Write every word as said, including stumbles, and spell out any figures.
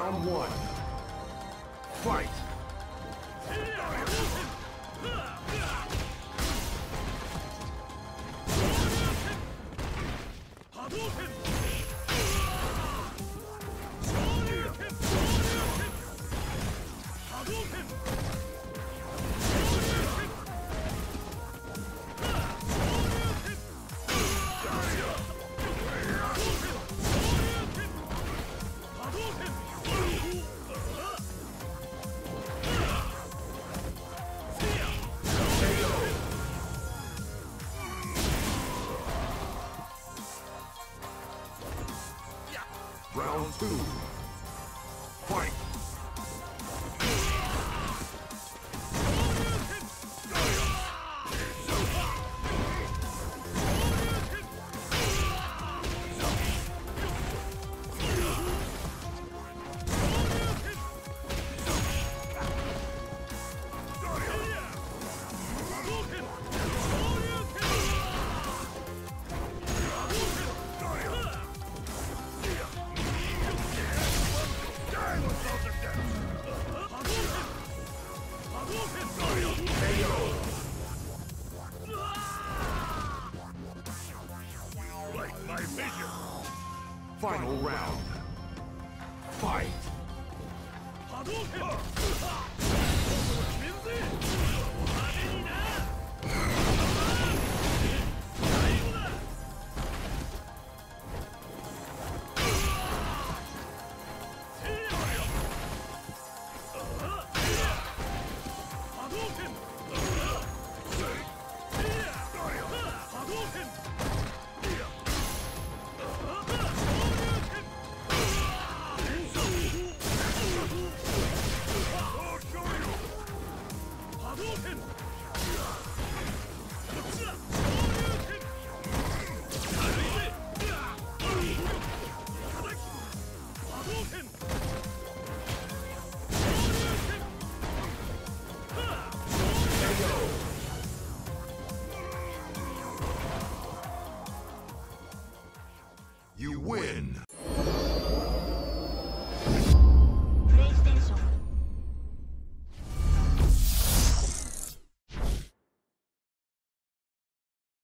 Round one. Fight! Round two. Fight! Final round. Fight! You win!